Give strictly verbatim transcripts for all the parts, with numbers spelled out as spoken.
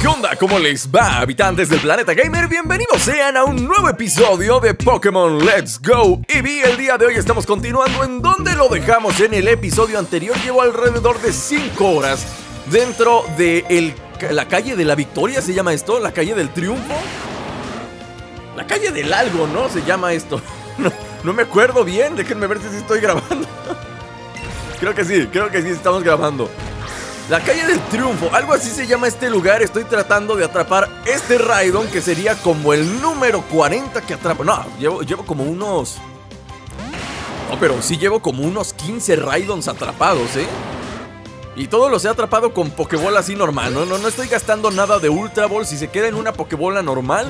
¿Qué onda? ¿Cómo les va, habitantes del planeta gamer? Bienvenidos sean a un nuevo episodio de Pokémon Let's Go Eevee. El día de hoy estamos continuando en donde lo dejamos en el episodio anterior. Llevo alrededor de cinco horas dentro de el, la calle de la Victoria, ¿se llama esto? ¿La calle del triunfo? La calle del algo, ¿no? Se llama esto. No, no me acuerdo bien, déjenme ver si estoy grabando. Creo que sí, creo que sí estamos grabando. La calle del triunfo, algo así se llama este lugar. Estoy tratando de atrapar este Raidon, que sería como el número cuarenta que atrapo. No, llevo, llevo como unos... No, pero sí llevo como unos quince Raidons atrapados, ¿eh? Y todos los he atrapado con Pokébola así normal, ¿no? No, no estoy gastando nada de Ultra Ball. Si se queda en una Pokébola normal,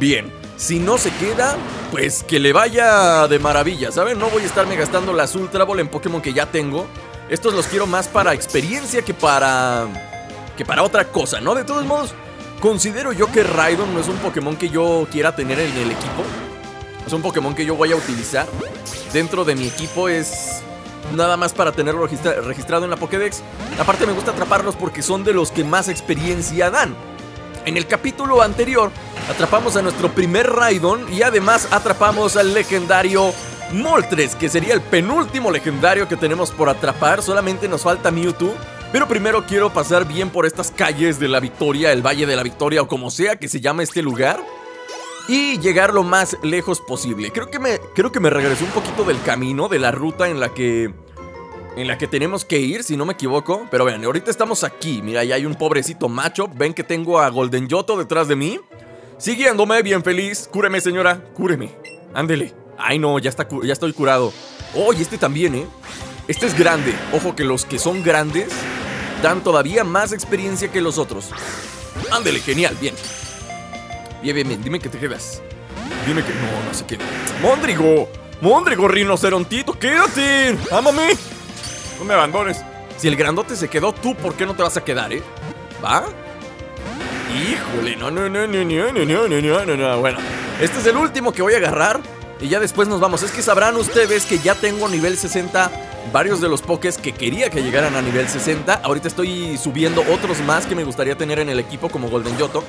bien. Si no se queda, pues que le vaya de maravilla, ¿saben? No voy a estarme gastando las Ultra Ball en Pokémon que ya tengo. Estos los quiero más para experiencia que para que para otra cosa, ¿no? De todos modos, considero yo que Raidon no es un Pokémon que yo quiera tener en el equipo. Es un Pokémon que yo voy a utilizar dentro de mi equipo. Es nada más para tenerlo registra registrado en la Pokédex. Aparte me gusta atraparlos porque son de los que más experiencia dan. En el capítulo anterior atrapamos a nuestro primer Raidon y además atrapamos al legendario Moltres, que sería el penúltimo legendario que tenemos por atrapar. Solamente nos falta Mewtwo, pero primero quiero pasar bien por estas calles de la Victoria, el Valle de la Victoria o como sea que se llame este lugar, y llegar lo más lejos posible. Creo que me, creo que me regresé un poquito del camino, de la ruta en la que en la que tenemos que ir, si no me equivoco. Pero vean, ahorita estamos aquí. Mira, ahí hay un pobrecito macho. Ven que tengo a Golden Yoto detrás de mí, siguiéndome bien feliz. Cúreme, señora, cúreme, ándele. Ay no, ya, está, ya estoy curado. Oh, y este también, eh. Este es grande. Ojo que los que son grandes dan todavía más experiencia que los otros. Ándele, genial, bien. Bien, bien, bien, dime que te quedas. Dime que no, no se queda. ¡Móndrigo! ¡Móndrigo, rinocerontito! ¡Quédate! ¡Ámame! No me abandones. Si el grandote se quedó, tú, ¿por qué no te vas a quedar, eh? ¿Va? Híjole, no, no, no, no, no, no, no, no, no. Bueno, este es el último que voy a agarrar y ya después nos vamos. Es que sabrán ustedes que ya tengo nivel sesenta varios de los pokés que quería que llegaran a nivel sesenta. Ahorita estoy subiendo otros más que me gustaría tener en el equipo, como Golden Yoto.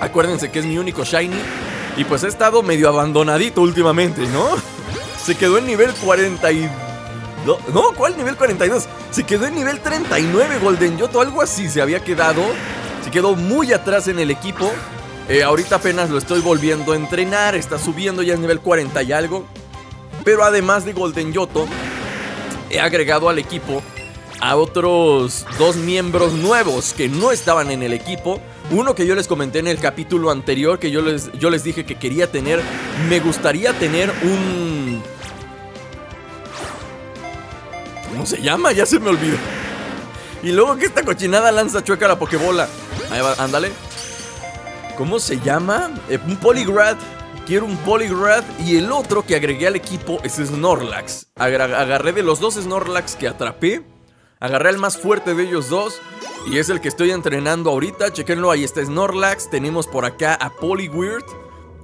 Acuérdense que es mi único Shiny y pues he estado medio abandonadito últimamente, ¿no? Se quedó en nivel cuarenta y dos. No, ¿cuál nivel cuarenta y dos? Se quedó en nivel treinta y nueve Golden Yoto, algo así se había quedado. Se quedó muy atrás en el equipo. Eh, ahorita apenas lo estoy volviendo a entrenar. Está subiendo, ya es nivel cuarenta y algo. Pero además de Golden Yoto, he agregado al equipo a otros dos miembros nuevos que no estaban en el equipo. Uno que yo les comenté en el capítulo anterior, que yo les, yo les dije que quería tener. Me gustaría tener un... ¿Cómo se llama? Ya se me olvidó. Y luego que esta cochinada lanza chueca la Pokébola. Ahí va, ándale. ¿Cómo se llama? Eh, un Poliwrath. Quiero un Poliwrath. Y el otro que agregué al equipo es Snorlax. Agra agarré de los dos Snorlax que atrapé, agarré el más fuerte de ellos dos y es el que estoy entrenando ahorita. Chequenlo, ahí está Snorlax. Tenemos por acá a Poliwhirl,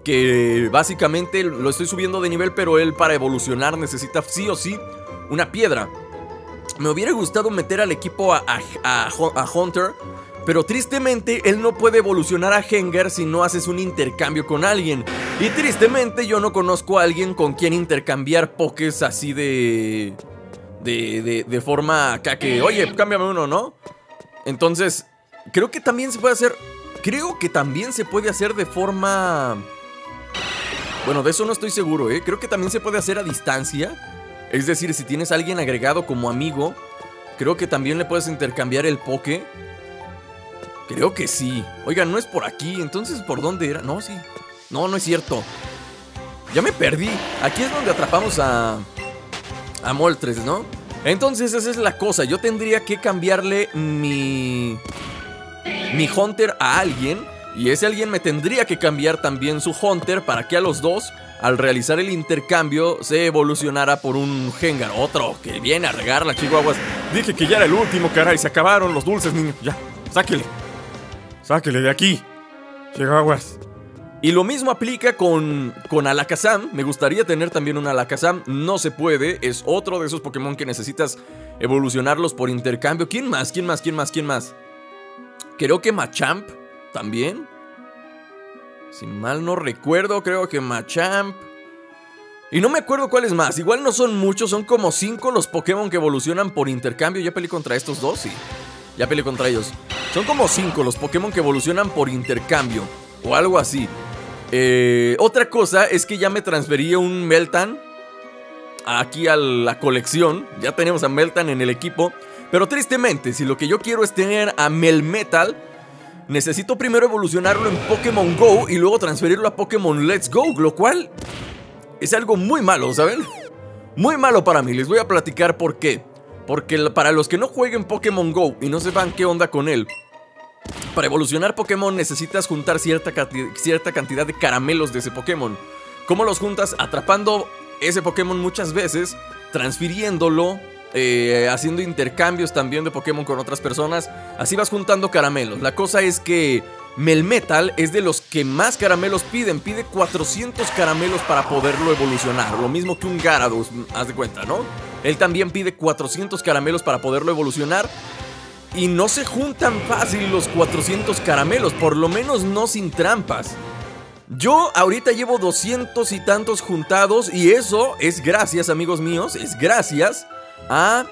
que básicamente lo estoy subiendo de nivel, pero él para evolucionar necesita sí o sí una piedra. Me hubiera gustado meter al equipo a, a, a, a Hunter, pero tristemente él no puede evolucionar a Hengar si no haces un intercambio con alguien. Y tristemente yo no conozco a alguien con quien intercambiar pokés así de... De, de, de forma acá que... Oye, cámbiame uno, ¿no? Entonces, creo que también se puede hacer... Creo que también se puede hacer de forma... Bueno, de eso no estoy seguro, ¿eh? Creo que también se puede hacer a distancia. Es decir, si tienes a alguien agregado como amigo, creo que también le puedes intercambiar el poké. Creo que sí. Oigan, no es por aquí. Entonces, ¿por dónde era? No, sí. No, no es cierto. Ya me perdí. Aquí es donde atrapamos a... a Moltres, ¿no? Entonces, esa es la cosa. Yo tendría que cambiarle mi... mi Hunter a alguien. Y ese alguien me tendría que cambiar también su Hunter para que a los dos, al realizar el intercambio, se evolucionara por un Hengar. Otro que viene a regarla, chihuahuas. Dije que ya era el último, caray. Se acabaron los dulces, niño. Ya, sáquele. Sáquele de aquí, chihuahuas. Y lo mismo aplica con, con Alakazam. Me gustaría tener también un Alakazam. No se puede. Es otro de esos Pokémon que necesitas evolucionarlos por intercambio. ¿Quién más? ¿Quién más? ¿Quién más? ¿Quién más? Creo que Machamp también. Si mal no recuerdo, creo que Machamp. Y no me acuerdo cuáles más. Igual no son muchos, son como cinco los Pokémon que evolucionan por intercambio. Ya peleé contra estos dos, sí. Ya peleé contra ellos. Son como cinco los Pokémon que evolucionan por intercambio. O algo así. Eh, otra cosa es que ya me transferí un Meltan aquí a la colección. Ya tenemos a Meltan en el equipo. Pero tristemente, si lo que yo quiero es tener a Melmetal, necesito primero evolucionarlo en Pokémon GO y luego transferirlo a Pokémon Let's Go, lo cual es algo muy malo, ¿saben? Muy malo para mí, les voy a platicar por qué. Porque para los que no jueguen Pokémon GO y no sepan qué onda con él, para evolucionar Pokémon necesitas juntar cierta, cierta cantidad de caramelos de ese Pokémon. ¿Cómo los juntas? Atrapando ese Pokémon muchas veces, transfiriéndolo, eh, haciendo intercambios también de Pokémon con otras personas. Así vas juntando caramelos. La cosa es que Melmetal es de los que más caramelos piden. Pide cuatrocientos caramelos para poderlo evolucionar. Lo mismo que un Gyarados, haz de cuenta, ¿no? Él también pide cuatrocientos caramelos para poderlo evolucionar. Y no se juntan fácil los cuatrocientos caramelos. Por lo menos no sin trampas. Yo ahorita llevo doscientos y tantos juntados. Y eso es gracias, amigos míos. Es gracias a...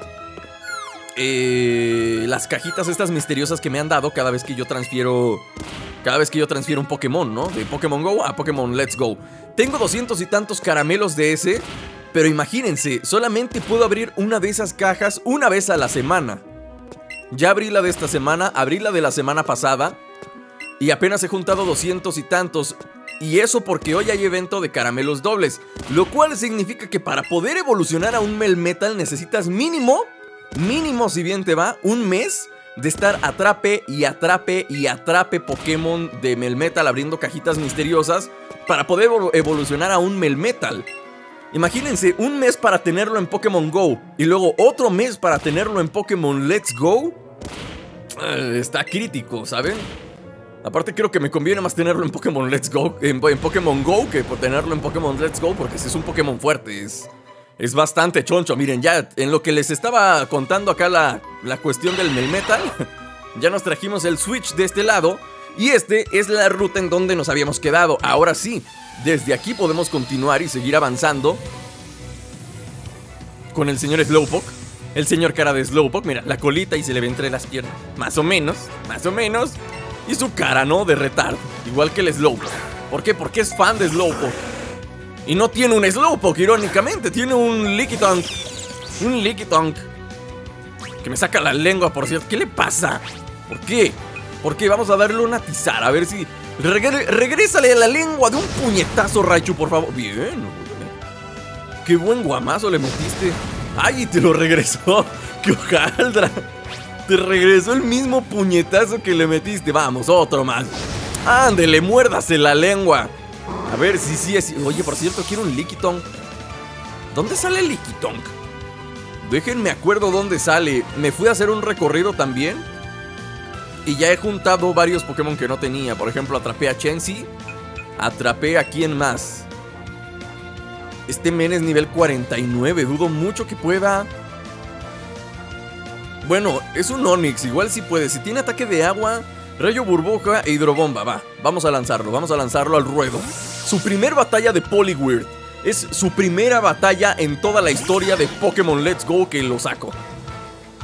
Eh, las cajitas estas misteriosas que me han dado cada vez que yo transfiero Cada vez que yo transfiero un Pokémon, ¿no? De Pokémon GO a Pokémon Let's Go. Tengo doscientos y tantos caramelos de ese. Pero imagínense, solamente puedo abrir una de esas cajas una vez a la semana. Ya abrí la de esta semana, abrí la de la semana pasada y apenas he juntado doscientos y tantos. Y eso porque hoy hay evento de caramelos dobles, lo cual significa que para poder evolucionar a un Melmetal necesitas mínimo... Mínimo, si bien te va, un mes de estar atrape y atrape y atrape Pokémon de Melmetal, abriendo cajitas misteriosas para poder evolucionar a un Melmetal. Imagínense, un mes para tenerlo en Pokémon GO y luego otro mes para tenerlo en Pokémon Let's Go. uh, Está crítico, ¿saben? Aparte creo que me conviene más tenerlo en Pokémon Let's Go en, en Pokémon GO que por tenerlo en Pokémon Let's Go, porque si es un Pokémon fuerte es... Es bastante choncho, miren, ya en lo que les estaba contando acá la, la cuestión del Melmetal, ya nos trajimos el Switch de este lado. Y este es la ruta en donde nos habíamos quedado. Ahora sí, desde aquí podemos continuar y seguir avanzando con el señor Slowpoke. El señor cara de Slowpoke, mira, la colita y se le ve entre las piernas. Más o menos, más o menos. Y su cara, ¿no? De retardo, igual que el Slowpoke. ¿Por qué? Porque es fan de Slowpoke. Y no tiene un Slowpoke, irónicamente. Tiene un Lickitung. Un Lickitung. Que me saca la lengua, por cierto. ¿Qué le pasa? ¿Por qué? ¿Por qué? Vamos a darle una tizar. A ver si... Regre... Regrésale la lengua de un puñetazo, Raichu, por favor. Bien, güey. Qué buen guamazo le metiste. Ay, te lo regresó. Qué hojaldra. Te regresó el mismo puñetazo que le metiste. Vamos, otro más. Ándele, muérdase la lengua. A ver, sí, sí, sí. Oye, por cierto, quiero un Lickitung. ¿Dónde sale el Lickitung? Déjenme acuerdo dónde sale. Me fui a hacer un recorrido también y ya he juntado varios Pokémon que no tenía. Por ejemplo, atrapé a Chansey. Atrapé a quién más. Este men es nivel cuarenta y nueve. Dudo mucho que pueda. Bueno, es un Onix. Igual sí puede. Si tiene ataque de agua, rayo, burbuja e hidrobomba, va. Vamos a lanzarlo, vamos a lanzarlo al ruedo. Su primer batalla de Poliwhirl. Es su primera batalla en toda la historia de Pokémon Let's Go que lo saco.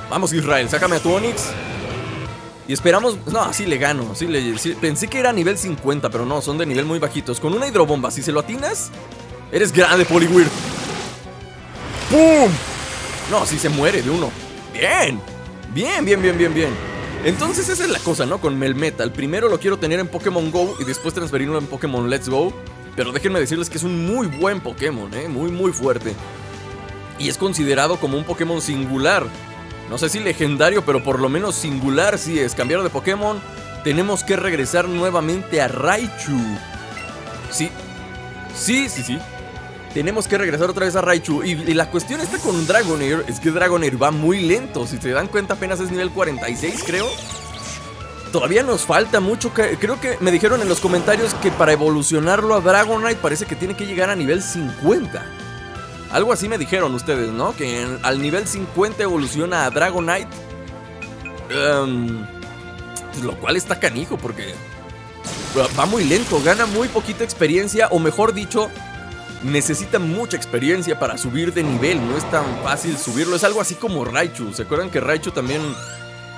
Vamos, Israel, sácame a tu Onix. Y esperamos... No, sí le gano, sí le... Sí. Pensé que era nivel cincuenta, pero no, son de nivel muy bajitos. Con una hidrobomba, si se lo atinas, eres grande, Poliwhirl. ¡Pum! No, sí se muere de uno. ¡Bien! Bien, bien, bien, bien, bien. Entonces esa es la cosa, ¿no? Con Melmetal. Primero lo quiero tener en Pokémon GO y después transferirlo en Pokémon Let's Go. Pero déjenme decirles que es un muy buen Pokémon, ¿eh? Muy, muy fuerte. Y es considerado como un Pokémon singular. No sé si legendario, pero por lo menos singular sí es. Cambiar de Pokémon. Tenemos que regresar nuevamente a Raichu. Sí. Sí, sí, sí. Tenemos que regresar otra vez a Raichu. Y, y la cuestión está con Dragonair. Es que Dragonair va muy lento. Si se dan cuenta, apenas es nivel cuarenta y seis, creo. Todavía nos falta mucho. Creo que me dijeron en los comentarios que para evolucionarlo a Dragonair parece que tiene que llegar a nivel cincuenta. Algo así me dijeron ustedes, ¿no? Que en, al nivel cincuenta evoluciona a Dragonite. um, Lo cual está canijo porque... va muy lento, gana muy poquita experiencia, o mejor dicho, necesita mucha experiencia para subir de nivel. No es tan fácil subirlo, es algo así como Raichu. ¿Se acuerdan que Raichu también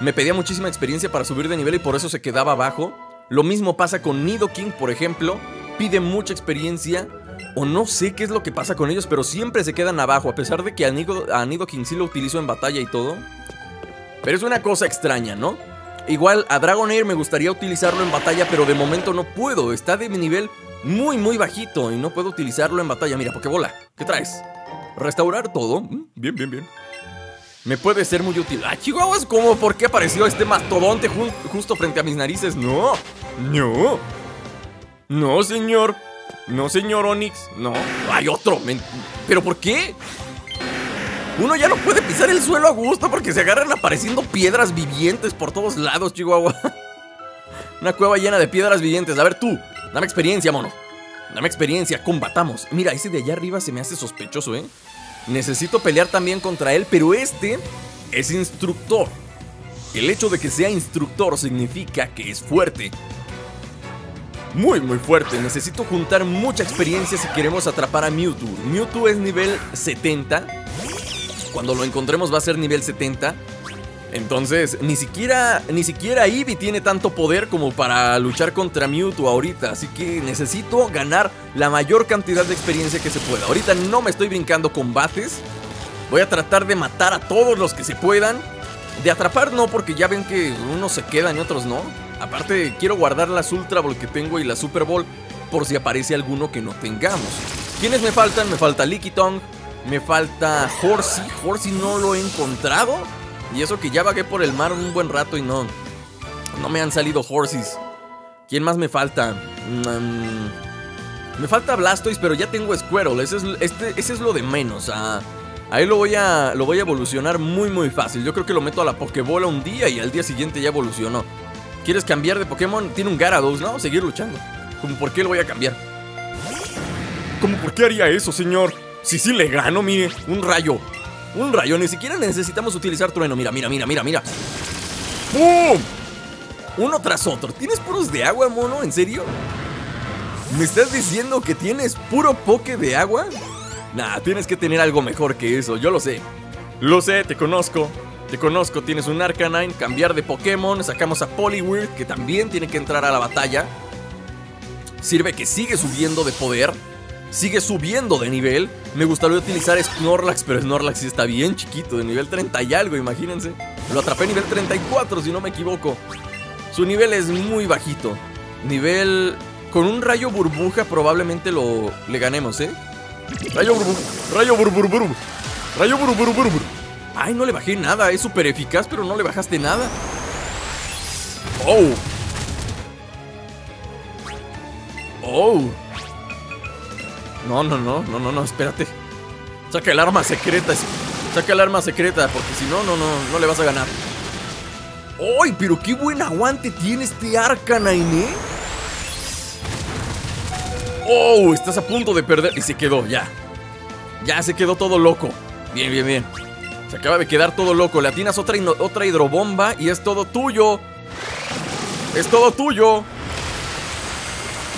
me pedía muchísima experiencia para subir de nivel y por eso se quedaba abajo? Lo mismo pasa con Nidoking, por ejemplo. Pide mucha experiencia, o no sé qué es lo que pasa con ellos, pero siempre se quedan abajo, a pesar de que a, Nido, a Nidoking sí lo utilizo en batalla y todo. Pero es una cosa extraña, ¿no? Igual a Dragonair me gustaría utilizarlo en batalla, pero de momento no puedo. Está de mi nivel muy muy bajito y no puedo utilizarlo en batalla. Mira, Pokébola, ¿qué traes? Restaurar todo. Bien, bien, bien. Me puede ser muy útil. ¡Ah, chihuahuas! ¿Cómo? ¿Por qué apareció este mastodonte ju justo frente a mis narices? ¡No! ¡No! ¡No, señor! ¡No, señor Onix! ¡No! ¡Hay otro! ¿Pero por qué? Uno ya no puede pisar el suelo a gusto porque se agarran apareciendo piedras vivientes por todos lados, chihuahua. Una cueva llena de piedras vivientes. A ver tú, dame experiencia, mono. Dame experiencia, combatamos. Mira, ese de allá arriba se me hace sospechoso, ¿eh? Necesito pelear también contra él, pero este es instructor. El hecho de que sea instructor significa que es fuerte. Muy, muy fuerte. Necesito juntar mucha experiencia si queremos atrapar a Mewtwo. Mewtwo es nivel setenta. Cuando lo encontremos va a ser nivel setenta. Entonces, ni siquiera ni siquiera Eevee tiene tanto poder como para luchar contra Mewtwo ahorita. Así que necesito ganar la mayor cantidad de experiencia que se pueda. Ahorita no me estoy brincando combates. Voy a tratar de matar a todos los que se puedan. De atrapar no, porque ya ven que unos se quedan y otros no. Aparte, quiero guardar las Ultra Ball que tengo y la Super Ball por si aparece alguno que no tengamos. ¿Quiénes me faltan? Me falta Lickitung, me falta Horsey. Horsey no lo he encontrado. Y eso que ya vagué por el mar un buen rato y no, no me han salido Horsies. ¿Quién más me falta? Um, me falta Blastoise, pero ya tengo Squirtle. Ese es, este, ese es lo de menos. Ah, ahí lo voy, a, lo voy a evolucionar muy muy fácil. Yo creo que lo meto a la Pokébola un día y al día siguiente ya evolucionó. ¿Quieres cambiar de Pokémon? Tiene un Gyarados, ¿no? Seguir luchando. ¿Cómo por qué lo voy a cambiar? ¿Cómo por qué haría eso, señor? Si sí le gano, mire. Un rayo. Un rayo, ni siquiera necesitamos utilizar trueno. Mira, mira, mira, mira, mira. ¡Pum! Uno tras otro. ¿Tienes puros de agua, mono? ¿En serio? ¿Me estás diciendo que tienes puro poke de agua? Nah, tienes que tener algo mejor que eso. Yo lo sé. Lo sé, te conozco. Te conozco. Tienes un Arcanine. Cambiar de Pokémon. Sacamos a Poliwhirl, que también tiene que entrar a la batalla. Sirve que sigue subiendo de poder. Sigue subiendo de nivel. Me gustaría utilizar Snorlax, pero Snorlax sí está bien chiquito, de nivel treinta y algo, imagínense. Lo atrapé nivel treinta y cuatro, si no me equivoco. Su nivel es muy bajito. Nivel... Con un rayo burbuja probablemente lo... le ganemos, ¿eh? Rayo burbuja. Rayo burburbur. Rayo burburbur. Ay, no le bajé nada. Es súper eficaz, pero no le bajaste nada. Oh. Oh. No, no, no, no, no, no, espérate. Saca el arma secreta. Saca el arma secreta, porque si no, no, no, no le vas a ganar. ¡Ay, pero qué buen aguante tiene este Arcanine, eh! ¡Oh, estás a punto de perder! Y se quedó, ya. Ya se quedó todo loco. Bien, bien, bien. Se acaba de quedar todo loco. Le atinas otra, otra hidrobomba y es todo tuyo. Es todo tuyo.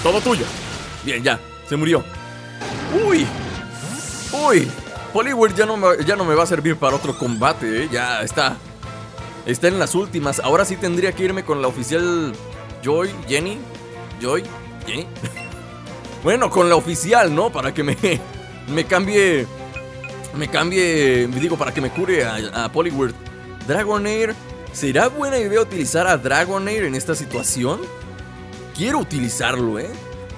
Todo tuyo. Bien, ya, se murió. Uy, uy, Poliwhirl ya no, me, ya no me va a servir para otro combate, ¿eh? Ya está, está en las últimas. Ahora sí tendría que irme con la oficial Joy, Jenny, Joy, Jenny. Bueno, con la oficial, ¿no? Para que me, me cambie, me cambie, digo, para que me cure a, a Poliwhirl. Dragonair, ¿será buena idea utilizar a Dragonair en esta situación? Quiero utilizarlo, ¿eh?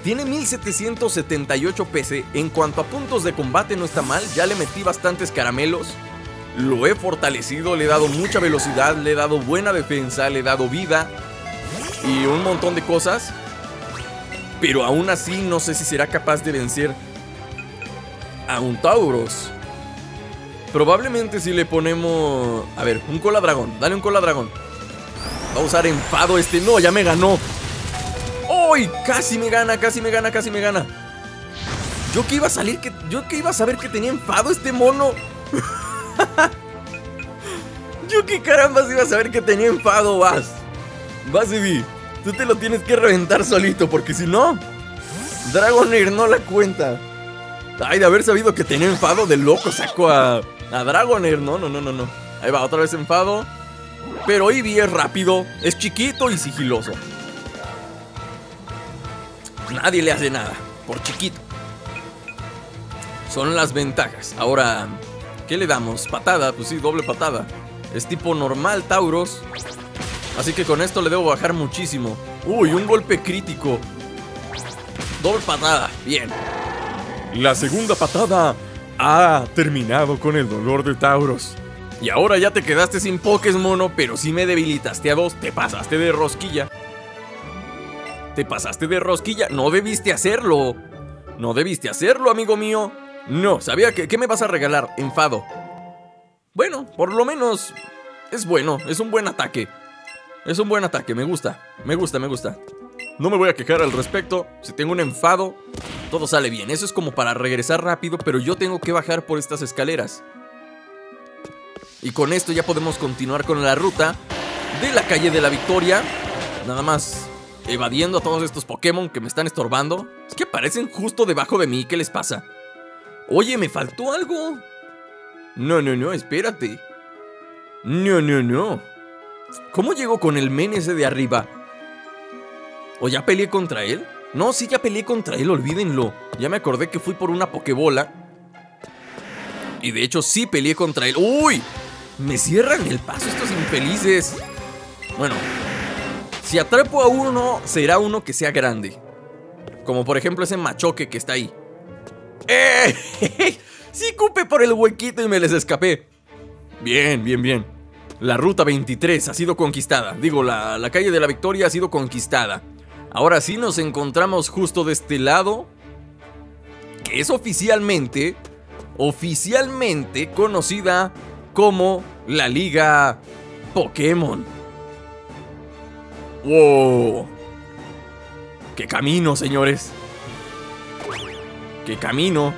Tiene mil setecientos setenta y ocho P C. En cuanto a puntos de combate no está mal. Ya le metí bastantes caramelos. Lo he fortalecido, le he dado mucha velocidad, le he dado buena defensa, le he dado vida y un montón de cosas. Pero aún así no sé si será capaz de vencer a un Tauros. Probablemente si le ponemos... A ver, un cola dragón, dale un cola dragón. Va a usar enfado este. No, ya me ganó. ¡Uy! Casi me gana, casi me gana, casi me gana. Yo que iba a salir, que, yo que iba a saber que tenía enfado este mono. Yo que carambas iba a saber que tenía enfado, vas. Vas, Eevee. Tú te lo tienes que reventar solito, porque si no, Dragonair no la cuenta. Ay, de haber sabido que tenía enfado, de loco saco a, a Dragonair. No, no, no, no, no. Ahí va, otra vez enfado. Pero Eevee es rápido, es chiquito y sigiloso. Nadie le hace nada, por chiquito. Son las ventajas. Ahora, ¿qué le damos? Patada, pues sí, doble patada. Es tipo normal Tauros, así que con esto le debo bajar muchísimo. Uy, un golpe crítico. Doble patada, bien. La segunda patada ha terminado con el dolor de Tauros. Y ahora ya te quedaste sin Pokés, mono, pero sí me debilitaste a dos. Te pasaste de rosquilla. Te pasaste de rosquilla, no debiste hacerlo. No debiste hacerlo, amigo mío. No, sabía que... ¿Qué me vas a regalar? Enfado. Bueno, por lo menos es bueno, es un buen ataque. Es un buen ataque, me gusta, me gusta, me gusta. No me voy a quejar al respecto. Si tengo un enfado, todo sale bien. Eso es como para regresar rápido, pero yo tengo que bajar por estas escaleras. Y con esto ya podemos continuar con la ruta de la Calle de la Victoria. Nada más evadiendo a todos estos Pokémon que me están estorbando. Es que aparecen justo debajo de mí, ¿qué les pasa? Oye, ¿me faltó algo? No, no, no, espérate. No, no, no. ¿Cómo llego con el men ese de arriba? ¿O ya peleé contra él? No, sí, ya peleé contra él, olvídenlo. Ya me acordé que fui por una Pokébola. Y de hecho sí peleé contra él. ¡Uy! Me cierran el paso estos infelices. Bueno, si atrapo a uno, será uno que sea grande. Como por ejemplo ese machoque que está ahí. ¡Eh! Sí cupe por el huequito y me les escapé. Bien, bien, bien. La ruta veintitrés ha sido conquistada. Digo, la, la Calle de la Victoria ha sido conquistada. Ahora sí nos encontramos justo de este lado, que es oficialmente, oficialmente conocida como la Liga Pokémon. ¡Wow! ¡Qué camino, señores! ¡Qué camino!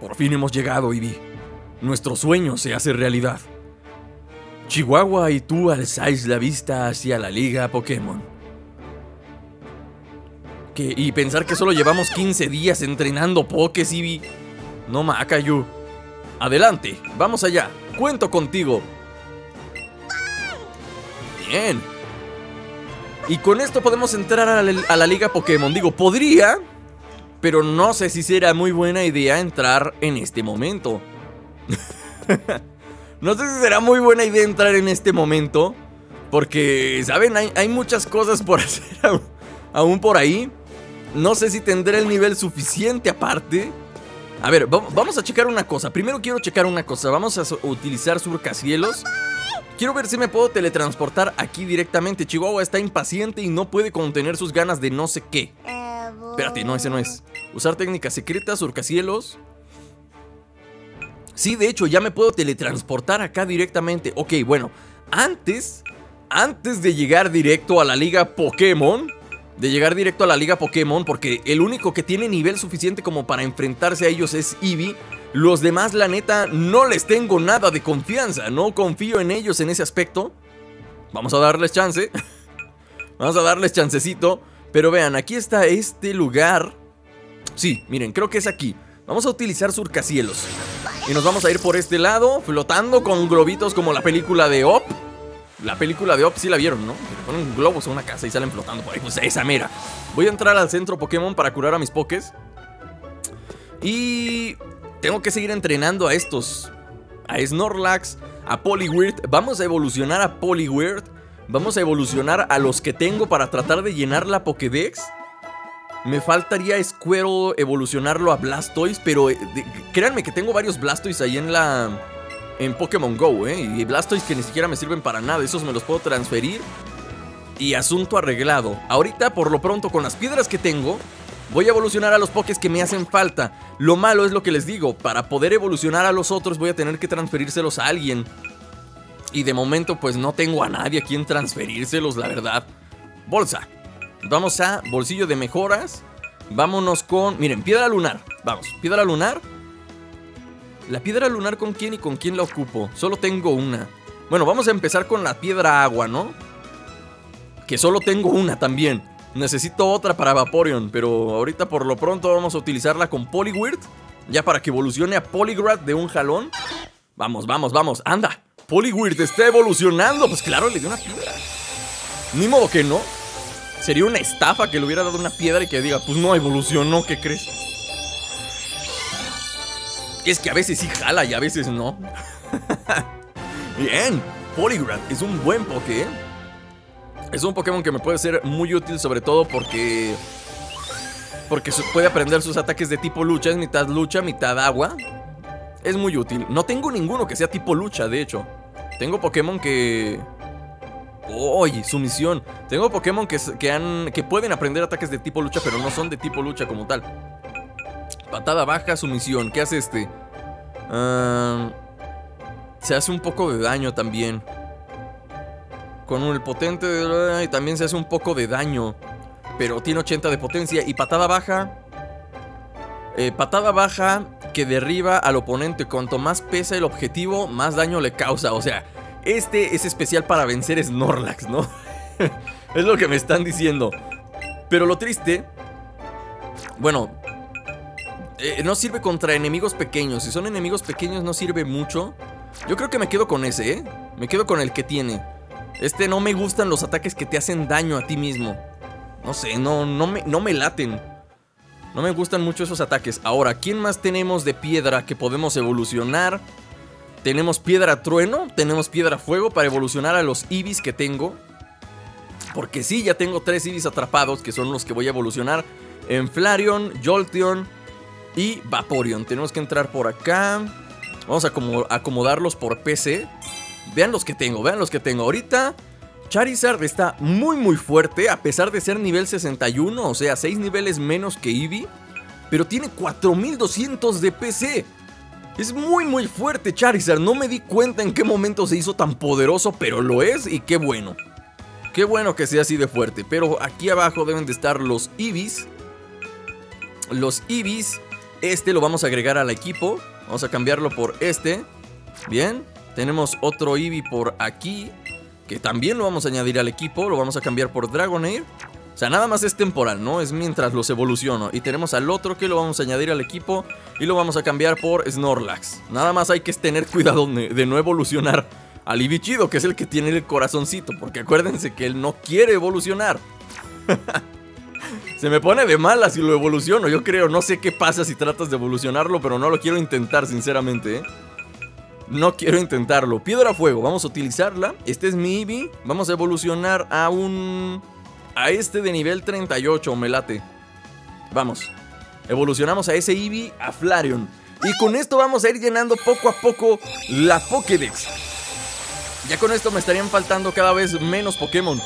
Por fin hemos llegado, Eevee. Nuestro sueño se hace realidad. Chihuahua y tú alzáis la vista hacia la Liga Pokémon. ¿Qué? Y pensar que solo llevamos quince días entrenando Pokés, Eevee. No macayu. Adelante, vamos allá, cuento contigo. Bien. Y con esto podemos entrar a la, a la Liga Pokémon. Digo, podría, pero no sé si será muy buena idea entrar en este momento. No sé si será muy buena idea entrar en este momento, porque, ¿saben? Hay, hay muchas cosas por hacer aún, aún por ahí. No sé si tendré el nivel suficiente aparte. A ver, vamos a checar una cosa. Primero quiero checar una cosa. Vamos a utilizar surcacielos. Quiero ver si me puedo teletransportar aquí directamente. Chihuahua está impaciente y no puede contener sus ganas de no sé qué. Espérate, no, ese no es. Usar técnicas secretas, surcacielos. Sí, de hecho, ya me puedo teletransportar acá directamente. Ok, bueno, antes, antes de llegar directo a la Liga Pokémon... De llegar directo a la Liga Pokémon, porque el único que tiene nivel suficiente como para enfrentarse a ellos es Eevee. Los demás, la neta, no les tengo nada de confianza. No confío en ellos en ese aspecto. Vamos a darles chance. Vamos a darles chancecito. Pero vean, aquí está este lugar. Sí, miren, creo que es aquí. Vamos a utilizar surcacielos y nos vamos a ir por este lado, flotando con globitos como la película de Op. La película de Op sí la vieron, ¿no? Que le ponen globos a una casa y salen flotando por ahí. Pues esa mera. Voy a entrar al centro Pokémon para curar a mis Pokés. Y tengo que seguir entrenando a estos. A Snorlax, a Poliwrath. Vamos a evolucionar a Poliwrath. Vamos a evolucionar a los que tengo para tratar de llenar la Pokédex. Me faltaría Squirtle evolucionarlo a Blastoise. Pero eh, de, créanme que tengo varios Blastoise ahí en la... en Pokémon GO, ¿eh? Y Blastoise que ni siquiera me sirven para nada. Esos me los puedo transferir. Y asunto arreglado. Ahorita, por lo pronto, con las piedras que tengo, voy a evolucionar a los Pokés que me hacen falta. Lo malo es lo que les digo. Para poder evolucionar a los otros, voy a tener que transferírselos a alguien. Y de momento, pues, no tengo a nadie a quien transferírselos, la verdad. Bolsa. Vamos a bolsillo de mejoras. Vámonos con... Miren, piedra lunar. Vamos, piedra lunar. ¿La piedra lunar con quién y con quién la ocupo? Solo tengo una. Bueno, vamos a empezar con la piedra agua, ¿no? Que solo tengo una también. Necesito otra para Vaporeon, pero ahorita por lo pronto vamos a utilizarla con Poliwhirl, ya para que evolucione a Poliwrath de un jalón. Vamos, vamos, vamos, anda. Poliwhirl está evolucionando. Pues claro, le dio una piedra. Ni modo que no. Sería una estafa que le hubiera dado una piedra y que diga, pues no, evolucionó, ¿qué crees? Es que a veces sí jala y a veces no. Bien, Poliwrath es un buen Poké. Es un Pokémon que me puede ser muy útil, sobre todo porque... Porque puede aprender sus ataques de tipo lucha. Es mitad lucha, mitad agua. Es muy útil. No tengo ninguno que sea tipo lucha, de hecho. Tengo Pokémon que... ¡Oye! Sumisión. Tengo Pokémon que, que, han, que pueden aprender ataques de tipo lucha, pero no son de tipo lucha como tal. Patada baja, sumisión. ¿Qué hace este? Uh, se hace un poco de daño también. Con el potente... Y también se hace un poco de daño. Pero tiene ochenta de potencia. Y patada baja... Eh, patada baja que derriba al oponente. Cuanto más pesa el objetivo, más daño le causa. O sea... Este es especial para vencer Snorlax, ¿no? Es lo que me están diciendo. Pero lo triste... Bueno... Eh, no sirve contra enemigos pequeños. Si son enemigos pequeños no sirve mucho. Yo creo que me quedo con ese, ¿eh? Me quedo con el que tiene. Este no me gustan los ataques que te hacen daño a ti mismo. No sé, no, no, me, no me laten. No me gustan mucho esos ataques. Ahora, ¿quién más tenemos de piedra que podemos evolucionar? Tenemos piedra trueno, tenemos piedra fuego para evolucionar a los Eevees que tengo. Porque sí, ya tengo tres Eevees atrapados, que son los que voy a evolucionar en Flareon, Jolteon y Vaporeon. Tenemos que entrar por acá. Vamos a acomodarlos por P C. Vean los que tengo, vean los que tengo. Ahorita Charizard está muy muy fuerte, a pesar de ser nivel sesenta y uno, o sea, seis niveles menos que Eevee. Pero tiene cuatro mil doscientos de P C. Es muy muy fuerte Charizard, no me di cuenta en qué momento se hizo tan poderoso, pero lo es y qué bueno. Qué bueno que sea así de fuerte, pero aquí abajo deben de estar los Eevees. Los Eevees, este lo vamos a agregar al equipo, vamos a cambiarlo por este. Bien, tenemos otro Eevee por aquí, que también lo vamos a añadir al equipo, lo vamos a cambiar por Dragonair. O sea, nada más es temporal, ¿no? Es mientras los evoluciono. Y tenemos al otro que lo vamos a añadir al equipo y lo vamos a cambiar por Snorlax. Nada más hay que tener cuidado de no evolucionar al Eevee chido, que es el que tiene el corazoncito, porque acuérdense que él no quiere evolucionar. Se me pone de mala si lo evoluciono, yo creo. No sé qué pasa si tratas de evolucionarlo, pero no lo quiero intentar, sinceramente, ¿eh? No quiero intentarlo. Piedra Fuego, vamos a utilizarla. Este es mi Eevee. Vamos a evolucionar a un... A este de nivel treinta y ocho, me late. Vamos. Evolucionamos a ese Eevee, a Flareon. Y con esto vamos a ir llenando poco a poco la Pokédex. Ya con esto me estarían faltando cada vez menos Pokémon.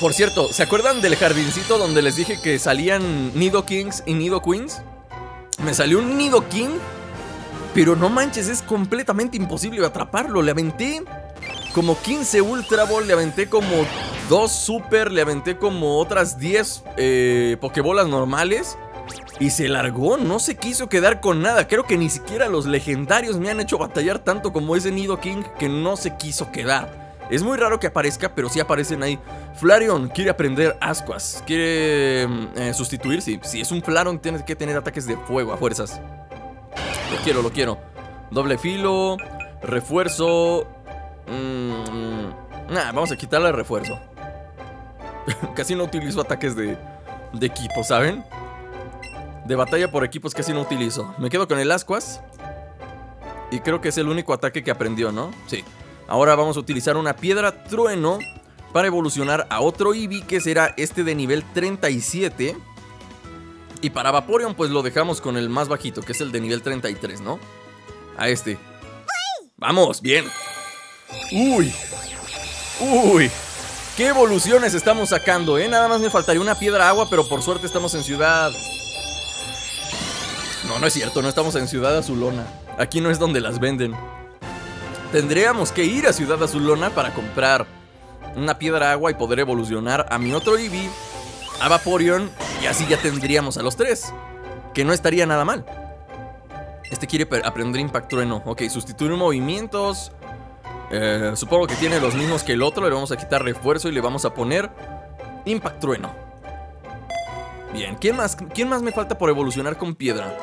Por cierto, ¿se acuerdan del jardincito donde les dije que salían Nidokings y Nidoqueens? Me salió un Nidoking, pero no manches, es completamente imposible atraparlo. Le aventé... Como quince Ultra Ball, le aventé como dos Super, le aventé como otras diez eh, Pokébolas normales. Y se largó, no se quiso quedar con nada. Creo que ni siquiera los legendarios me han hecho batallar tanto como ese Nidoking, que no se quiso quedar. Es muy raro que aparezca, pero sí aparecen ahí. Flareon quiere aprender Ascuas, quiere eh, sustituir, sí. Si es un Flareon tiene que tener ataques de fuego a fuerzas. Lo quiero, lo quiero. Doble filo, refuerzo... Mm, nah, vamos a quitarle el refuerzo. Casi no utilizo ataques de, de equipo, ¿saben? De batalla por equipos casi no utilizo. Me quedo con el Ascuas. Y creo que es el único ataque que aprendió, ¿no? Sí. Ahora vamos a utilizar una piedra trueno para evolucionar a otro Eevee, que será este de nivel treinta y siete. Y para Vaporeon pues lo dejamos con el más bajito, que es el de nivel treinta y tres, ¿no? A este. Vamos, bien. Uy, uy, qué evoluciones estamos sacando, eh. Nada más me faltaría una piedra agua, pero por suerte estamos en ciudad. No, no es cierto, no estamos en Ciudad Azulona. Aquí no es donde las venden. Tendríamos que ir a Ciudad Azulona para comprar una piedra agua y poder evolucionar a mi otro Eevee, a Vaporeon, y así ya tendríamos a los tres, que no estaría nada mal. Este quiere aprender Impact Trueno. Ok, sustituir movimientos. Eh, supongo que tiene los mismos que el otro. Le vamos a quitar refuerzo y le vamos a poner Impact Trueno. Bien, ¿quién más, quién más me falta por evolucionar con piedra?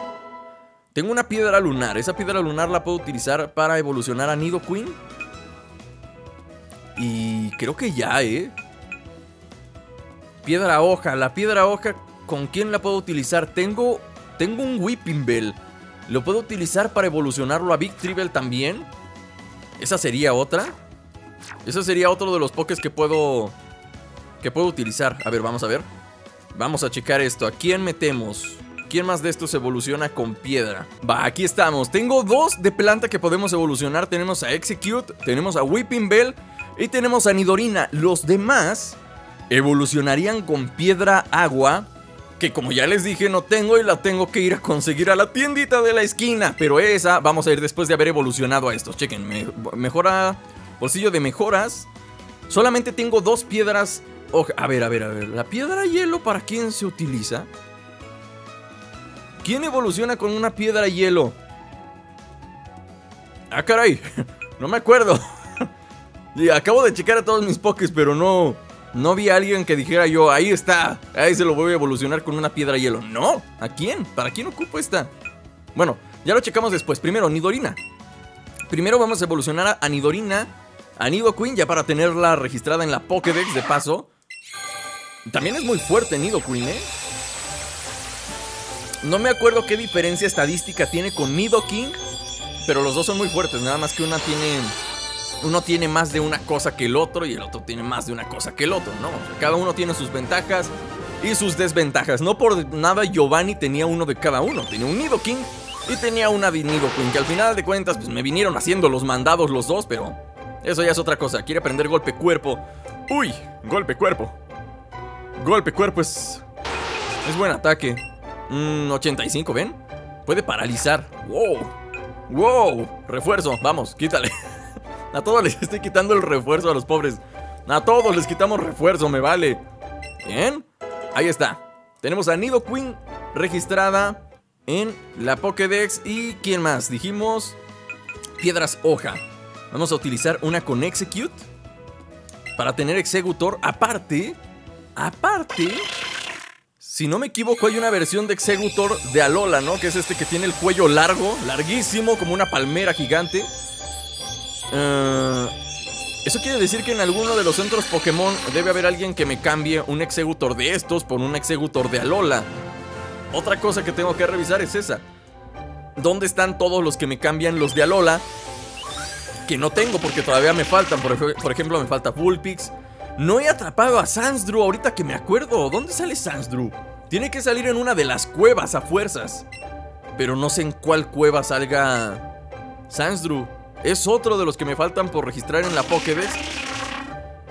Tengo una piedra lunar. Esa piedra lunar la puedo utilizar para evolucionar a Nidoqueen. Y creo que ya, ¿eh? Piedra hoja. La piedra hoja, ¿con quién la puedo utilizar? Tengo, tengo un Whipping Bell. ¿Lo puedo utilizar para evolucionarlo a Victreebel también? Esa sería otra. Ese sería otro de los pokés que puedo Que puedo utilizar. A ver, vamos a ver. Vamos a checar esto. ¿A quién metemos? ¿Quién más de estos evoluciona con piedra? Va, aquí estamos. Tengo dos de planta que podemos evolucionar. Tenemos a Execute, tenemos a Whipping Bell y tenemos a Nidorina. Los demás evolucionarían con piedra agua, que como ya les dije no tengo y la tengo que ir a conseguir a la tiendita de la esquina. Pero esa vamos a ir después de haber evolucionado a estos. Chequen, me, mejora, bolsillo de mejoras. Solamente tengo dos piedras. Oh, a ver, a ver, a ver. ¿La piedra hielo para quién se utiliza? ¿Quién evoluciona con una piedra hielo? Ah, caray, no me acuerdo. Y acabo de checar a todos mis pokés, pero no... No vi a alguien que dijera yo, ahí está, ahí se lo voy a evolucionar con una piedra hielo. No, ¿a quién? ¿Para quién ocupo esta? Bueno, ya lo checamos después. Primero, Nidorina. Primero vamos a evolucionar a Nidorina, a Nidoqueen, ya para tenerla registrada en la Pokédex de paso. También es muy fuerte Nidoqueen, ¿eh? No me acuerdo qué diferencia estadística tiene con Nidoking, pero los dos son muy fuertes, nada más que una tiene... Uno tiene más de una cosa que el otro y el otro tiene más de una cosa que el otro, ¿no? O sea, cada uno tiene sus ventajas y sus desventajas. No por nada Giovanni tenía uno de cada uno. Tenía un Nidoking y tenía una de Nidoqueen, que al final de cuentas pues me vinieron haciendo los mandados los dos, pero eso ya es otra cosa. Quiere aprender golpe cuerpo. ¡Uy! Golpe cuerpo. Golpe cuerpo es... Es buen ataque. Mmm, ochenta y cinco, ¿ven? Puede paralizar. ¡Wow! ¡Wow! Refuerzo, vamos, quítale. A todos les estoy quitando el refuerzo a los pobres. A todos les quitamos refuerzo, me vale. Bien, ahí está. Tenemos a Nidoqueen registrada en la Pokédex. ¿Y quién más? Dijimos piedras hoja. Vamos a utilizar una con Execute para tener Exeggutor. Aparte, aparte, si no me equivoco, hay una versión de Exeggutor de Alola, ¿no? Que es este que tiene el cuello largo, larguísimo, como una palmera gigante. Uh, eso quiere decir que en alguno de los centros Pokémon debe haber alguien que me cambie un Exeggutor de estos por un Exeggutor de Alola. Otra cosa que tengo que revisar es esa. ¿Dónde están todos los que me cambian los de Alola? Que no tengo porque todavía me faltan. Por, ej por ejemplo, me falta Vulpix. No he atrapado a Sandshrew ahorita que me acuerdo. ¿Dónde sale Sandshrew? Tiene que salir en una de las cuevas a fuerzas, pero no sé en cuál cueva salga Sandshrew. Es otro de los que me faltan por registrar en la Pokédex.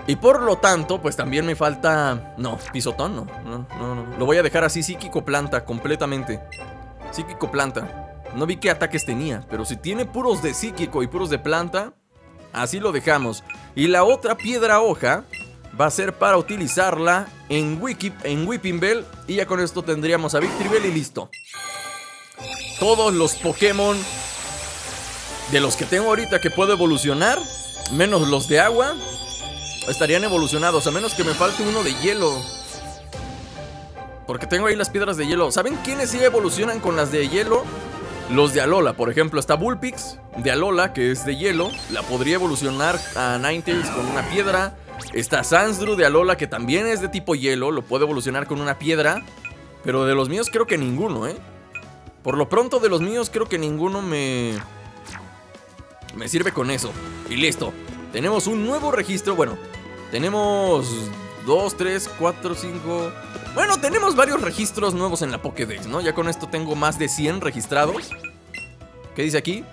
Y por lo tanto, pues también me falta... No, pisotón no. No, no, no. Lo voy a dejar así, psíquico planta, completamente. Psíquico planta. No vi qué ataques tenía, pero si tiene puros de psíquico y puros de planta, así lo dejamos. Y la otra piedra hoja va a ser para utilizarla en, Wiki, en Whipping Bell. Y ya con esto tendríamos a Victreebel y listo. Todos los Pokémon... de los que tengo ahorita que puedo evolucionar, menos los de agua, estarían evolucionados, a menos que me falte uno de hielo, porque tengo ahí las piedras de hielo. ¿Saben quiénes sí evolucionan con las de hielo? Los de Alola, por ejemplo, está Vulpix de Alola, que es de hielo. La podría evolucionar a Ninetales con una piedra. Está Sandshrew de Alola, que también es de tipo hielo. Lo puedo evolucionar con una piedra. Pero de los míos creo que ninguno, ¿eh? Por lo pronto de los míos creo que ninguno me... me sirve con eso. Y listo. Tenemos un nuevo registro. Bueno, tenemos dos, tres, cuatro, cinco. Bueno, tenemos varios registros nuevos en la Pokédex, ¿no? Ya con esto tengo más de cien registrados. ¿Qué dice aquí?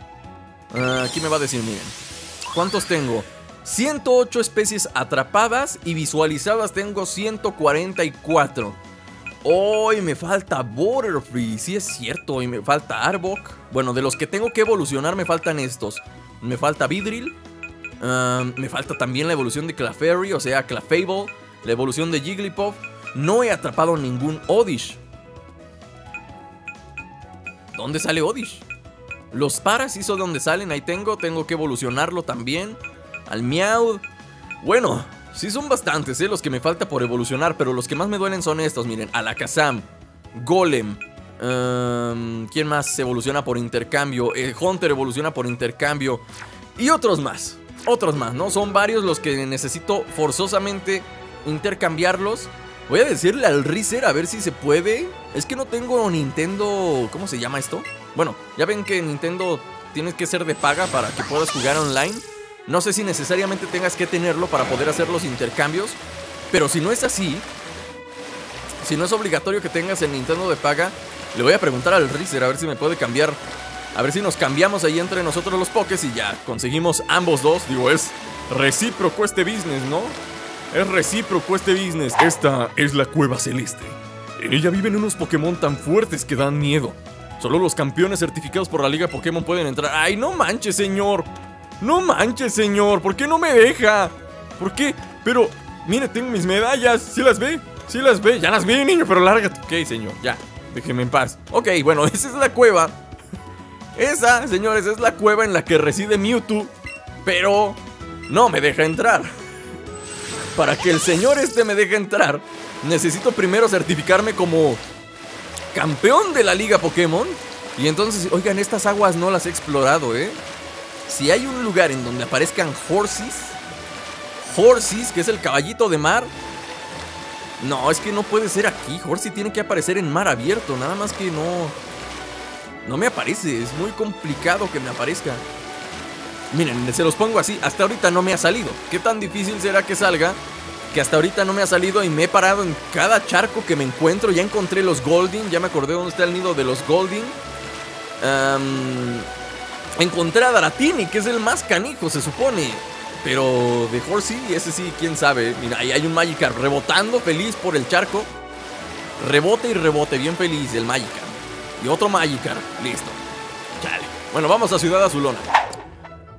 Uh, aquí me va a decir, miren, ¿cuántos tengo? ciento ocho especies atrapadas y visualizadas tengo ciento cuarenta y cuatro. Hoy oh, me falta Butterfree. Sí es cierto, y me falta Arbok. Bueno, de los que tengo que evolucionar me faltan estos. Me falta Vidril. uh, Me falta también la evolución de Clefairy, o sea, Clefable. La evolución de Jigglypuff. No he atrapado ningún Oddish. ¿Dónde sale Oddish? Los Paras sí son donde salen, ahí tengo. Tengo que evolucionarlo también. al Meowth. Bueno, sí son bastantes, ¿eh? Los que me falta por evolucionar, pero los que más me duelen son estos, miren. Alakazam, Golem. Um, ¿Quién más evoluciona por intercambio? Eh, Hunter evoluciona por intercambio. Y otros más, otros más, ¿no? Son varios los que necesito forzosamente intercambiarlos. Voy a decirle al Riser a ver si se puede. Es que no tengo Nintendo... ¿Cómo se llama esto? Bueno, ya ven que Nintendo tienes que ser de paga para que puedas jugar online. No sé si necesariamente tengas que tenerlo para poder hacer los intercambios, pero si no es así, si no es obligatorio que tengas el Nintendo de paga, le voy a preguntar al Riser a ver si me puede cambiar. A ver si nos cambiamos ahí entre nosotros los Pokés y ya conseguimos ambos dos. Digo, es recíproco este business, ¿no? Es recíproco este business. Esta es la Cueva Celeste. En ella viven unos Pokémon tan fuertes que dan miedo. Solo los campeones certificados por la Liga Pokémon pueden entrar. ¡Ay, no manches, señor! ¡No manches, señor! ¿Por qué no me deja? ¿Por qué? Pero, mire, tengo mis medallas. ¿Sí las ve? ¿Sí las ve? Ya las vi, niño, pero lárgate. Ok, señor, ya. Déjeme en paz. Ok, bueno, esa es la cueva. Esa, señores, es la cueva en la que reside Mewtwo. Pero no me deja entrar. Para que el señor este me deje entrar, necesito primero certificarme como campeón de la Liga Pokémon. Y entonces, oigan, estas aguas no las he explorado, ¿eh? Si hay un lugar en donde aparezcan Horsis, Horsis, que es el caballito de mar. No, es que no puede ser aquí. Horsis tiene que aparecer en mar abierto. Nada más que no, no me aparece. Es muy complicado que me aparezca. Miren, se los pongo así. Hasta ahorita no me ha salido. ¿Qué tan difícil será que salga? Que hasta ahorita no me ha salido y me he parado en cada charco que me encuentro. Ya encontré los Goldeen. Ya me acordé dónde está el nido de los Goldeen. Um... Encontré a Dratini, que es el más canijo, se supone. Pero de Horsey, ese sí, quién sabe. Mira, ahí hay un Magikarp rebotando, feliz por el charco. Rebote y rebote, bien feliz el Magikarp. Y otro Magikarp, listo. Chale. Bueno, vamos a Ciudad Azulona.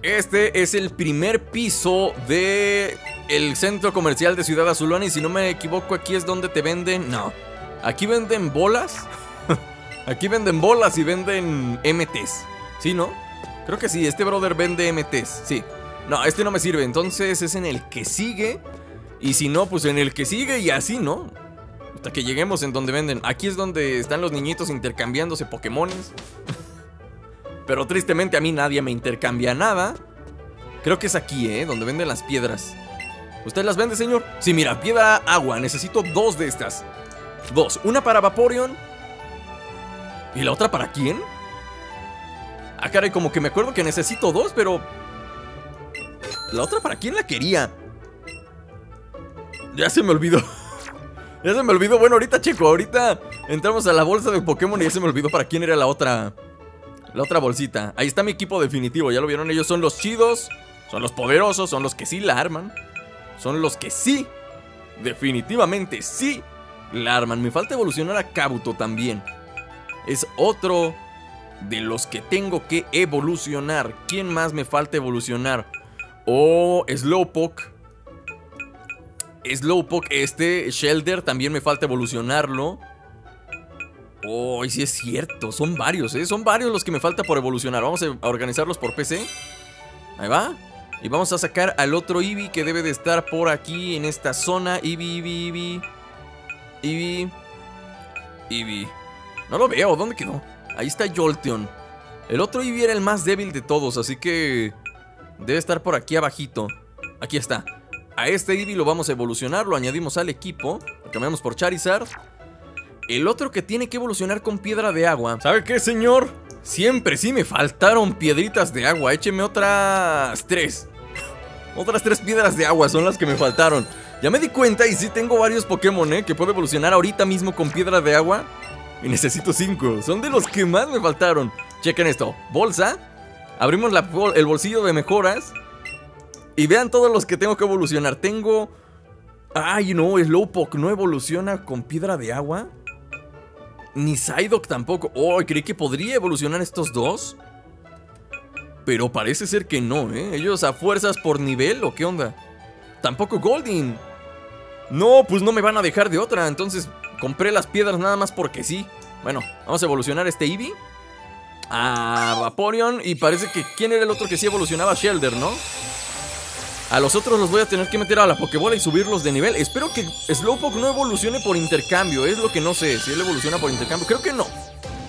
Este es el primer piso de el centro comercial de Ciudad Azulona. Y si no me equivoco, aquí es donde te venden... No, aquí venden bolas. Aquí venden bolas y venden M Ts. ¿Sí, no? Creo que sí, este brother vende M Ts, sí. No, este no me sirve, entonces es en el que sigue. Y si no, pues en el que sigue y así, ¿no? Hasta que lleguemos en donde venden. Aquí es donde están los niñitos intercambiándose Pokémones. Pero tristemente a mí nadie me intercambia nada. Creo que es aquí, ¿eh? Donde venden las piedras. ¿Usted las vende, señor? Sí, mira, piedra agua, necesito dos de estas. Dos, una para Vaporeon. ¿Y la otra para quién? Ah, caray, como que me acuerdo que necesito dos, pero... ¿La otra para quién la quería? Ya se me olvidó. Ya se me olvidó. Bueno, ahorita, checo, ahorita entramos a la bolsa de Pokémon y ya se me olvidó para quién era la otra. La otra bolsita. Ahí está mi equipo definitivo, ya lo vieron. Ellos son los chidos, son los poderosos, son los que sí la arman. Son los que sí, definitivamente sí la arman. Me falta evolucionar a Kabuto también. Es otro... de los que tengo que evolucionar. ¿Quién más me falta evolucionar? Oh, Slowpoke. Slowpoke, este, Shelder, también me falta evolucionarlo. Oh, y sí es cierto. Son varios, ¿eh? Son varios los que me falta por evolucionar. Vamos a organizarlos por P C. Ahí va. Y vamos a sacar al otro Eevee que debe de estar por aquí en esta zona. Eevee, Eevee, Eevee. Eevee. Eevee. No lo veo. ¿Dónde quedó? Ahí está Jolteon. El otro Eevee era el más débil de todos, así que debe estar por aquí abajito. Aquí está. A este Eevee lo vamos a evolucionar, lo añadimos al equipo. Lo cambiamos por Charizard. El otro que tiene que evolucionar con piedra de agua. ¿Sabe qué, señor? Siempre sí me faltaron piedritas de agua. Écheme otras tres. Otras tres piedras de agua son las que me faltaron. Ya me di cuenta y sí tengo varios Pokémon, ¿eh? Que puedo evolucionar ahorita mismo con piedra de agua. Y necesito cinco, son de los que más me faltaron. Chequen esto, bolsa. Abrimos la bol el bolsillo de mejoras. Y vean todos los que tengo que evolucionar. Tengo... Ay no, Slowpoke no evoluciona con piedra de agua. Ni Psyduck tampoco. Oh, creí que podría evolucionar estos dos, pero parece ser que no, ¿eh? Ellos a fuerzas por nivel o qué onda. Tampoco Goldeen. No, pues no me van a dejar de otra. Entonces... compré las piedras nada más porque sí. Bueno, vamos a evolucionar este Eevee. A Vaporeon. Y parece que... ¿quién era el otro que sí evolucionaba? Shelder, ¿no? A los otros los voy a tener que meter a la Pokébola y subirlos de nivel. Espero que Slowpoke no evolucione por intercambio. Es lo que no sé, si él evoluciona por intercambio. Creo que no.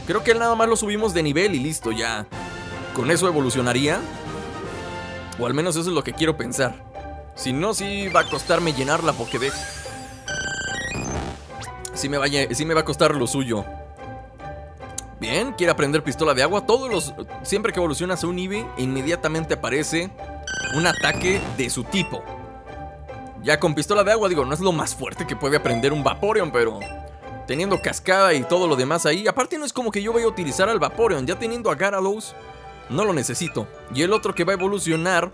Creo que él nada más lo subimos de nivel y listo, ya. Con eso evolucionaría. O al menos eso es lo que quiero pensar. Si no, sí va a costarme llenar la Pokédex. Sí me, vaya, sí me va a costar lo suyo. Bien, quiere aprender pistola de agua. Todos los, siempre que evolucionas a un Eevee, inmediatamente aparece un ataque de su tipo. Ya con pistola de agua, digo, no es lo más fuerte que puede aprender un Vaporeon, pero teniendo cascada y todo lo demás ahí. Aparte no es como que yo vaya a utilizar al Vaporeon. Ya teniendo a Gyarados, no lo necesito. Y el otro que va a evolucionar,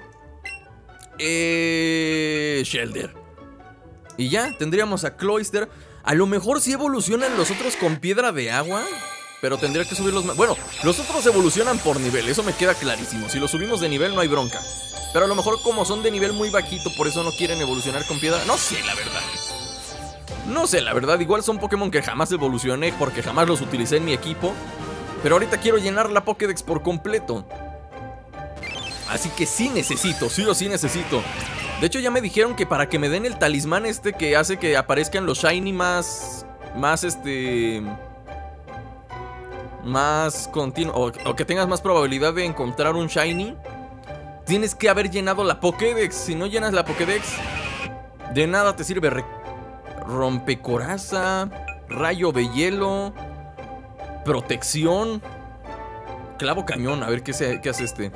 Eh... Shelder. Y ya, tendríamos a Cloyster. A lo mejor sí evolucionan los otros con piedra de agua, pero tendría que subirlos más. Bueno, los otros evolucionan por nivel, eso me queda clarísimo. Si los subimos de nivel no hay bronca. Pero a lo mejor como son de nivel muy bajito, por eso no quieren evolucionar con piedra. No sé, la verdad. No sé, la verdad. Igual son Pokémon que jamás evolucioné porque jamás los utilicé en mi equipo. Pero ahorita quiero llenar la Pokédex por completo. Así que sí necesito, sí o sí necesito. De hecho ya me dijeron que para que me den el talismán este que hace que aparezcan los Shiny más... Más este... Más continuo, o, o que tengas más probabilidad de encontrar un Shiny, tienes que haber llenado la Pokédex. Si no llenas la Pokédex, de nada te sirve. Re Rompecoraza, rayo de hielo, protección, clavo cañón. A ver qué, se, qué hace este.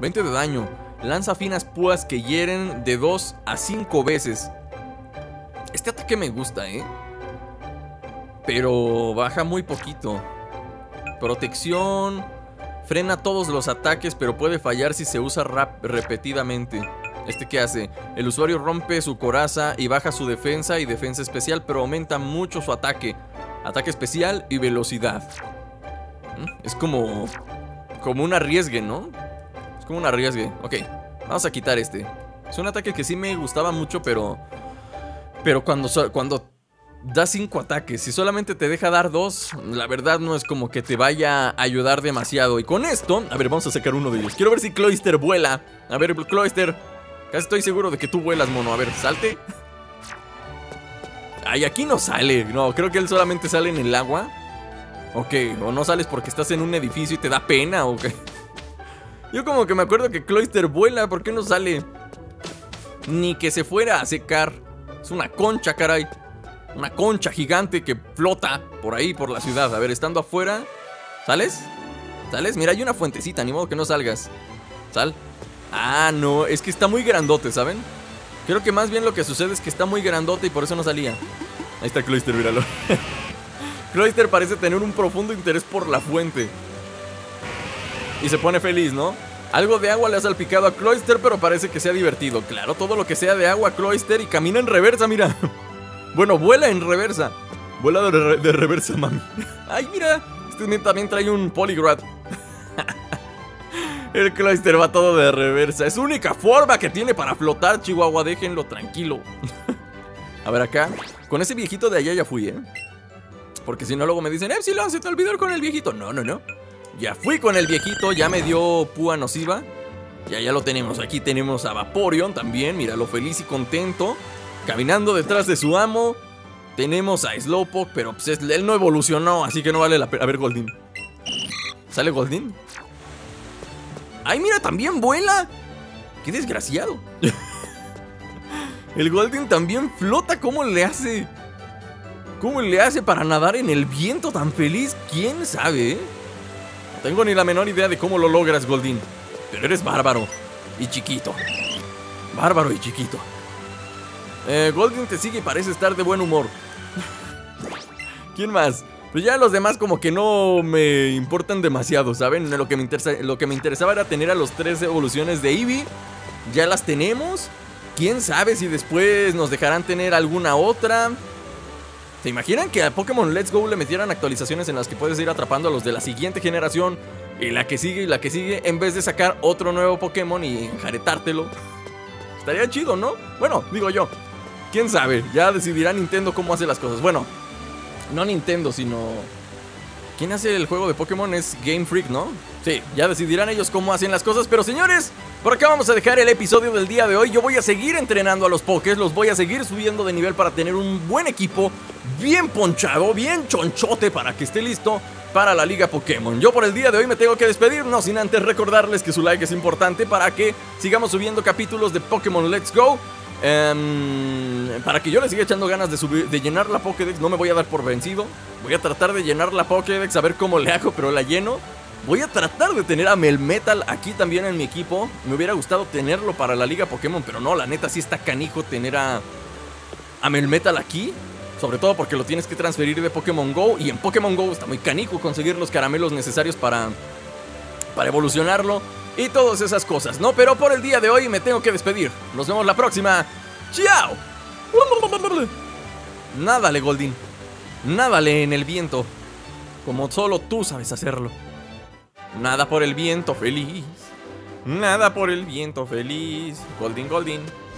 veinte de daño. Lanza finas púas que hieren de dos a cinco veces. Este ataque me gusta, eh. Pero baja muy poquito. Protección. Frena todos los ataques, pero puede fallar si se usa rap repetidamente. ¿Este qué hace? El usuario rompe su coraza y baja su defensa y defensa especial, pero aumenta mucho su ataque. Ataque especial y velocidad. Es como... Como un arriesgue, ¿no? Es como un arriesgue. Ok, vamos a quitar este. Es un ataque que sí me gustaba mucho, pero... Pero cuando... cuando da cinco ataques, si solamente te deja dar dos, la verdad no es como que te vaya a ayudar demasiado. Y con esto, a ver, vamos a sacar uno de ellos. Quiero ver si Cloyster vuela. A ver, Cloyster, casi estoy seguro de que tú vuelas, mono. A ver, salte. Ay, aquí no sale. No, creo que él solamente sale en el agua. Ok, o no sales porque estás en un edificio y te da pena, ok. Yo como que me acuerdo que Cloyster vuela. ¿Por qué no sale? Ni que se fuera a secar. Es una concha, caray. Una concha gigante que flota por ahí, por la ciudad. A ver, estando afuera. ¿Sales? ¿Sales? Mira, hay una fuentecita, ni modo que no salgas. Sal. Ah, no, es que está muy grandote, ¿saben? Creo que más bien lo que sucede es que está muy grandote y por eso no salía. Ahí está Cloyster, míralo. Cloyster parece tener un profundo interés por la fuente. Y se pone feliz, ¿no? Algo de agua le ha salpicado a Cloyster, pero parece que se ha divertido. Claro, todo lo que sea de agua, Cloyster. Y camina en reversa, mira. Bueno, vuela en reversa. Vuela de, re de reversa, mami. Ay, mira, este también trae un Poliwrath. El Cloyster va todo de reversa. Es única forma que tiene para flotar, Chihuahua, déjenlo tranquilo. A ver acá. Con ese viejito de allá ya fui, eh. Porque si no luego me dicen, Epsilon, se te olvidó con el viejito. No, no, no. Ya fui con el viejito, ya me dio púa nociva. Ya, ya lo tenemos. Aquí tenemos a Vaporeon también. Míralo feliz y contento, caminando detrás de su amo. Tenemos a Slowpoke, pero pues él no evolucionó, así que no vale la pena. A ver, Goldeen. ¿Sale Goldeen? ¡Ay, mira! ¡También vuela! ¡Qué desgraciado! El Goldeen también flota. ¿Cómo le hace? ¿Cómo le hace para nadar en el viento tan feliz? ¿Quién sabe? No tengo ni la menor idea de cómo lo logras, Goldeen. Pero eres bárbaro y chiquito. Bárbaro y chiquito. Eh, Goldeen te sigue y parece estar de buen humor. ¿Quién más? Pues ya los demás como que no me importan demasiado, ¿saben? Lo que me, interesa, lo que me interesaba era tener a los tres evoluciones de Eevee. Ya las tenemos. ¿Quién sabe si después nos dejarán tener alguna otra? ¿Se imaginan que a Pokémon Let's Go le metieran actualizaciones en las que puedes ir atrapando a los de la siguiente generación? Y la que sigue y la que sigue, en vez de sacar otro nuevo Pokémon y enjaretártelo. Estaría chido, ¿no? Bueno, digo yo. ¿Quién sabe? Ya decidirá Nintendo cómo hace las cosas. Bueno, no Nintendo, sino... ¿Quién hace el juego de Pokémon? Es Game Freak, ¿no? Sí, ya decidirán ellos cómo hacen las cosas. Pero señores, por acá vamos a dejar el episodio del día de hoy. Yo voy a seguir entrenando a los Pokés, los voy a seguir subiendo de nivel para tener un buen equipo, bien ponchado, bien chonchote, para que esté listo para la Liga Pokémon. Yo por el día de hoy me tengo que despedir, no sin antes recordarles que su like es importante para que sigamos subiendo capítulos de Pokémon Let's Go. Um, para que yo le siga echando ganas de, subir, de llenar la Pokédex. No me voy a dar por vencido. Voy a tratar de llenar la Pokédex, a ver cómo le hago, pero la lleno. Voy a tratar de tener a Melmetal aquí también en mi equipo. Me hubiera gustado tenerlo para la Liga Pokémon, pero no, la neta sí está canijo tener a, a Melmetal aquí. Sobre todo porque lo tienes que transferir de Pokémon GO, y en Pokémon GO está muy canijo conseguir los caramelos necesarios para, para evolucionarlo y todas esas cosas, ¿no? Pero por el día de hoy me tengo que despedir. Nos vemos la próxima. ¡Chao! Nádale, Goldeen. Nádale en el viento, como solo tú sabes hacerlo. Nada por el viento feliz. Nada por el viento feliz. Goldeen, Goldeen.